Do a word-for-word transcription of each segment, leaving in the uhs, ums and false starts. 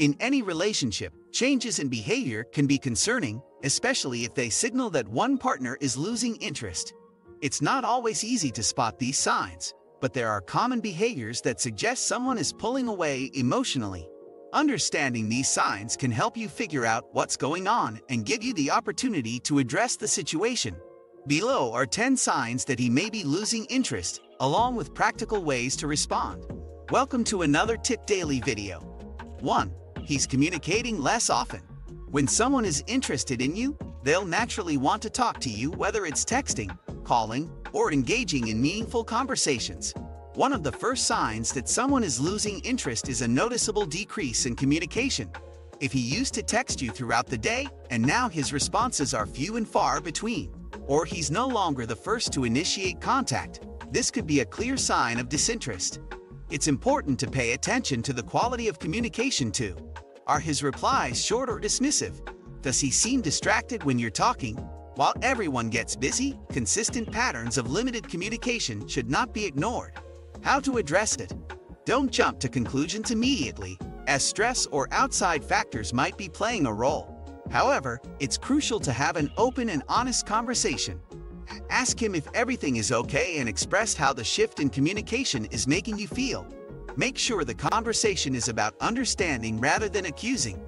In any relationship, changes in behavior can be concerning, especially if they signal that one partner is losing interest. It's not always easy to spot these signs, but there are common behaviors that suggest someone is pulling away emotionally. Understanding these signs can help you figure out what's going on and give you the opportunity to address the situation. Below are ten signs that he may be losing interest, along with practical ways to respond. Welcome to another TipDaily video. one. He's communicating less often. When someone is interested in you, they'll naturally want to talk to you, whether it's texting, calling, or engaging in meaningful conversations. One of the first signs that someone is losing interest is a noticeable decrease in communication. If he used to text you throughout the day, and now his responses are few and far between, or he's no longer the first to initiate contact, this could be a clear sign of disinterest. It's important to pay attention to the quality of communication too. Are his replies short or dismissive? Does he seem distracted when you're talking? While everyone gets busy, consistent patterns of limited communication should not be ignored. How to address it? Don't jump to conclusions immediately, as stress or outside factors might be playing a role. However, it's crucial to have an open and honest conversation. Ask him if everything is okay and express how the shift in communication is making you feel. Make sure the conversation is about understanding rather than accusing.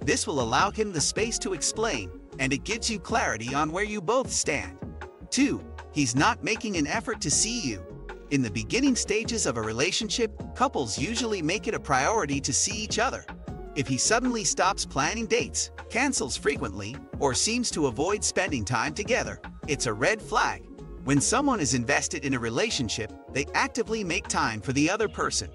This will allow him the space to explain, and it gives you clarity on where you both stand. two. He's not making an effort to see you. In the beginning stages of a relationship, couples usually make it a priority to see each other. If he suddenly stops planning dates, cancels frequently, or seems to avoid spending time together, it's a red flag. When someone is invested in a relationship, they actively make time for the other person.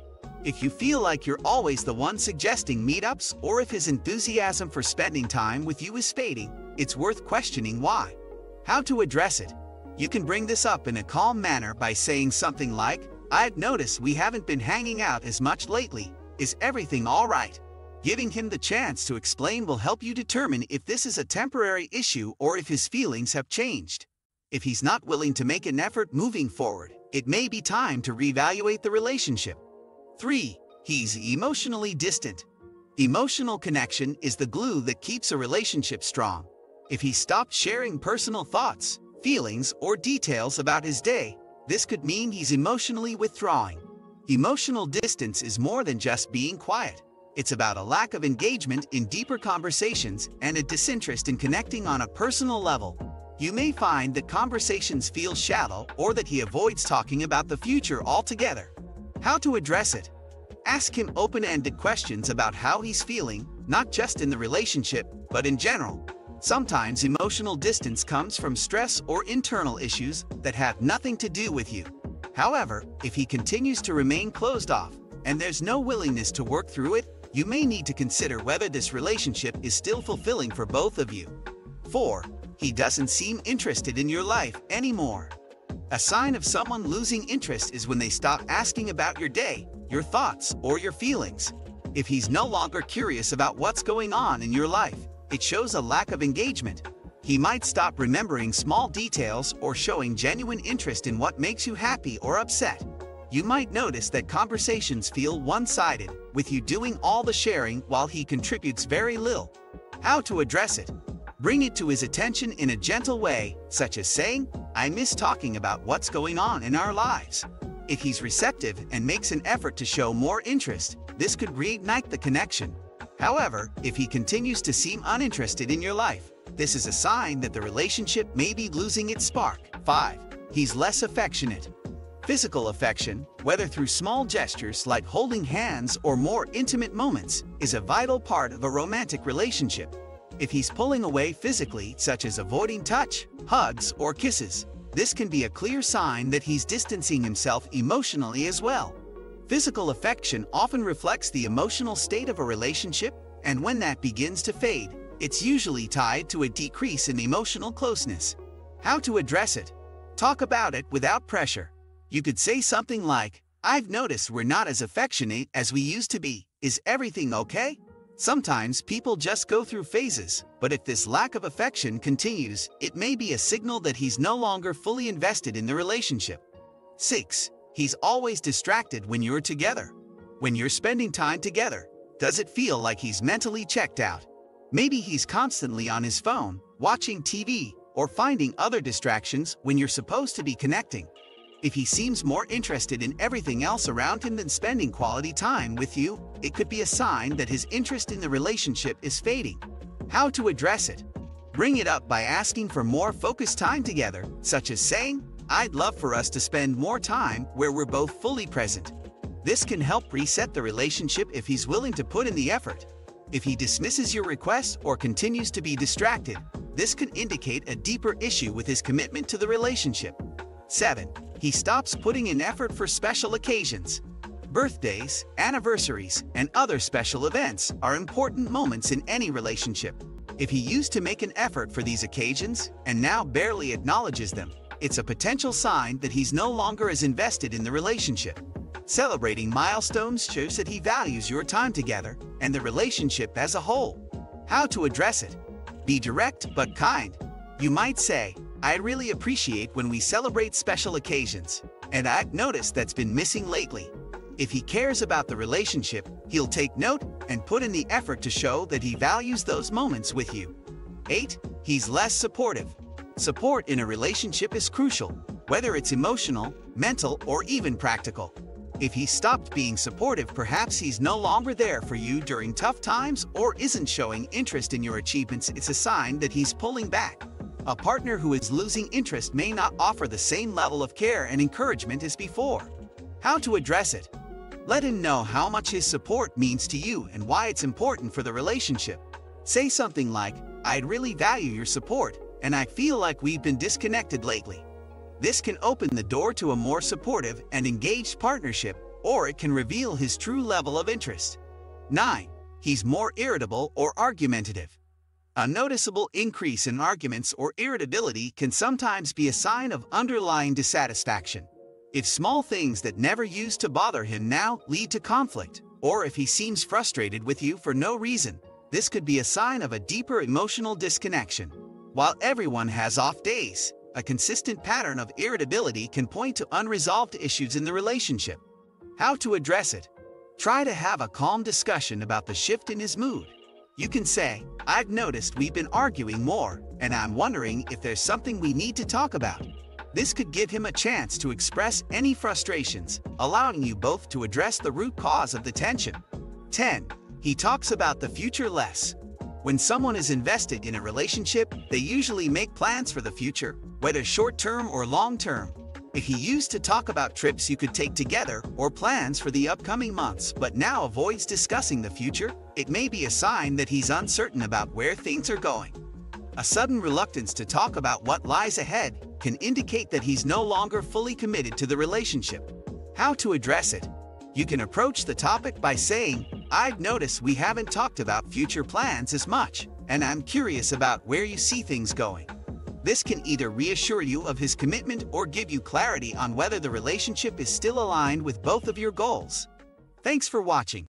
If you feel like you're always the one suggesting meetups, or if his enthusiasm for spending time with you is fading, it's worth questioning why. How to address it? You can bring this up in a calm manner by saying something like, "I've noticed we haven't been hanging out as much lately. Is everything all right?" Giving him the chance to explain will help you determine if this is a temporary issue or if his feelings have changed. If he's not willing to make an effort moving forward, it may be time to reevaluate the relationship. three. He's emotionally distant. Emotional connection is the glue that keeps a relationship strong. If he stopped sharing personal thoughts, feelings, or details about his day, this could mean he's emotionally withdrawing. Emotional distance is more than just being quiet. It's about a lack of engagement in deeper conversations and a disinterest in connecting on a personal level. You may find that conversations feel shallow or that he avoids talking about the future altogether. How to address it? Ask him open-ended questions about how he's feeling, not just in the relationship, but in general. Sometimes emotional distance comes from stress or internal issues that have nothing to do with you. However, if he continues to remain closed off, and there's no willingness to work through it, you may need to consider whether this relationship is still fulfilling for both of you. four. He doesn't seem interested in your life anymore. A sign of someone losing interest is when they stop asking about your day, your thoughts, or your feelings. If he's no longer curious about what's going on in your life, it shows a lack of engagement. He might stop remembering small details or showing genuine interest in what makes you happy or upset. You might notice that conversations feel one-sided, with you doing all the sharing while he contributes very little. How to address it? Bring it to his attention in a gentle way, such as saying, "I miss talking about what's going on in our lives." If he's receptive and makes an effort to show more interest, this could reignite the connection. However, if he continues to seem uninterested in your life, this is a sign that the relationship may be losing its spark. five. He's less affectionate. Physical affection, whether through small gestures like holding hands or more intimate moments, is a vital part of a romantic relationship. If he's pulling away physically, such as avoiding touch, hugs, or kisses, this can be a clear sign that he's distancing himself emotionally as well. Physical affection often reflects the emotional state of a relationship, and when that begins to fade, it's usually tied to a decrease in emotional closeness. How to address it? Talk about it without pressure. You could say something like, "I've noticed we're not as affectionate as we used to be. Is everything okay?" Sometimes people just go through phases, but if this lack of affection continues, it may be a signal that he's no longer fully invested in the relationship. six. He's always distracted when you're together. When you're spending time together, Does it feel like he's mentally checked out? Maybe he's constantly on his phone, watching T V, or finding other distractions when you're supposed to be connecting. If he seems more interested in everything else around him than spending quality time with you, it could be a sign that his interest in the relationship is fading. How to address it? Bring it up by asking for more focused time together, such as saying, "I'd love for us to spend more time where we're both fully present." This can help reset the relationship if he's willing to put in the effort. If he dismisses your request or continues to be distracted, this could indicate a deeper issue with his commitment to the relationship. seven. He stops putting in effort for special occasions. Birthdays, anniversaries, and other special events are important moments in any relationship. If he used to make an effort for these occasions and now barely acknowledges them, it's a potential sign that he's no longer as invested in the relationship. Celebrating milestones shows that he values your time together and the relationship as a whole. How to address it? Be direct but kind. You might say, "I really appreciate when we celebrate special occasions, and I've noticed that's been missing lately." If he cares about the relationship, he'll take note and put in the effort to show that he values those moments with you. eight. He's less supportive. Support in a relationship is crucial, whether it's emotional, mental, or even practical. If he stopped being supportive, perhaps he's no longer there for you during tough times or isn't showing interest in your achievements. It's a sign that he's pulling back. A partner who is losing interest may not offer the same level of care and encouragement as before. How to address it? Let him know how much his support means to you and why it's important for the relationship. Say something like, "I'd really value your support, and I feel like we've been disconnected lately." This can open the door to a more supportive and engaged partnership, or it can reveal his true level of interest. nine. He's more irritable or argumentative. A noticeable increase in arguments or irritability can sometimes be a sign of underlying dissatisfaction. If small things that never used to bother him now lead to conflict, or if he seems frustrated with you for no reason, this could be a sign of a deeper emotional disconnection. While everyone has off days, a consistent pattern of irritability can point to unresolved issues in the relationship. How to address it? Try to have a calm discussion about the shift in his mood. You can say, "I've noticed we've been arguing more, and I'm wondering if there's something we need to talk about." This could give him a chance to express any frustrations, allowing you both to address the root cause of the tension. ten. He talks about the future less. When someone is invested in a relationship, they usually make plans for the future, whether short-term or long-term. If he used to talk about trips you could take together or plans for the upcoming months but now avoids discussing the future, it may be a sign that he's uncertain about where things are going. A sudden reluctance to talk about what lies ahead can indicate that he's no longer fully committed to the relationship. How to address it? You can approach the topic by saying, "I've noticed we haven't talked about future plans as much, and I'm curious about where you see things going." This can either reassure you of his commitment or give you clarity on whether the relationship is still aligned with both of your goals. Thanks for watching.